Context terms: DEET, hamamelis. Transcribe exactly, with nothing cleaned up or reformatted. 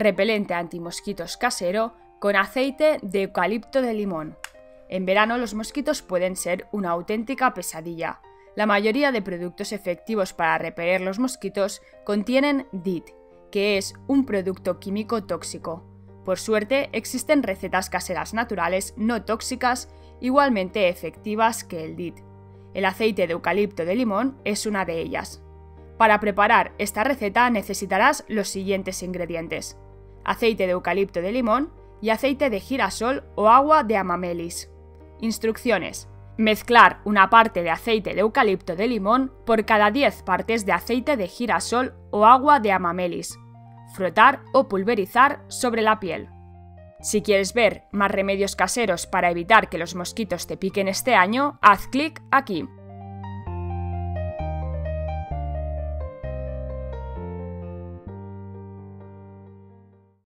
repelente antimosquitos casero con aceite de eucalipto de limón. En verano los mosquitos pueden ser una auténtica pesadilla. La mayoría de productos efectivos para repeler los mosquitos contienen D E E T, que es un producto químico tóxico. Por suerte, existen recetas caseras naturales no tóxicas igualmente efectivas que el D E E T. El aceite de eucalipto de limón es una de ellas. Para preparar esta receta necesitarás los siguientes ingredientes: aceite de eucalipto de limón y aceite de girasol o agua de amamelis. Instrucciones: mezclar una parte de aceite de eucalipto de limón por cada diez partes de aceite de girasol o agua de amamelis. Frotar o pulverizar sobre la piel. Si quieres ver más remedios caseros para evitar que los mosquitos te piquen este año, haz clic aquí.